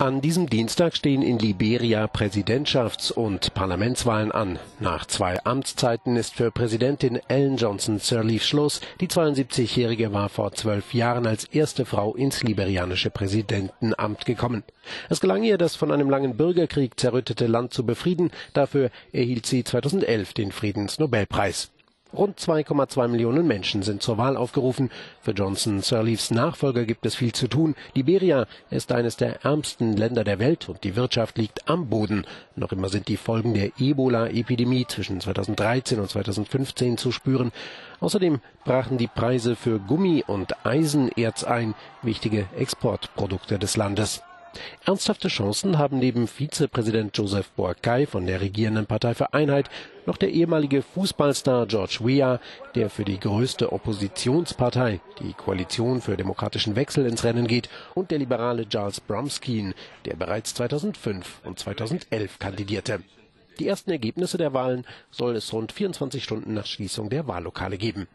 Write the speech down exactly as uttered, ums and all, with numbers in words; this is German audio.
An diesem Dienstag stehen in Liberia Präsidentschafts- und Parlamentswahlen an. Nach zwei Amtszeiten ist für Präsidentin Ellen Johnson Sirleaf Schluss. Die zweiundsiebzigjährige war vor zwölf Jahren als erste Frau ins liberianische Präsidentenamt gekommen. Es gelang ihr, das von einem langen Bürgerkrieg zerrüttete Land zu befrieden. Dafür erhielt sie zweitausendelf den Friedensnobelpreis. Rund zwei Komma zwei Millionen Menschen sind zur Wahl aufgerufen. Für Johnson Sirleafs Nachfolger gibt es viel zu tun. Liberia ist eines der ärmsten Länder der Welt und die Wirtschaft liegt am Boden. Noch immer sind die Folgen der Ebola-Epidemie zwischen zweitausenddreizehn und zweitausendfünfzehn zu spüren. Außerdem brachen die Preise für Gummi und Eisenerz ein, wichtige Exportprodukte des Landes. Ernsthafte Chancen haben neben Vizepräsident Joseph Boakai von der regierenden Partei für Einheit noch der ehemalige Fußballstar George Weah, der für die größte Oppositionspartei, die Koalition für demokratischen Wechsel, ins Rennen geht, und der liberale Charles Brumskine, der bereits zweitausendfünf und zweitausendelf kandidierte. Die ersten Ergebnisse der Wahlen soll es rund vierundzwanzig Stunden nach Schließung der Wahllokale geben.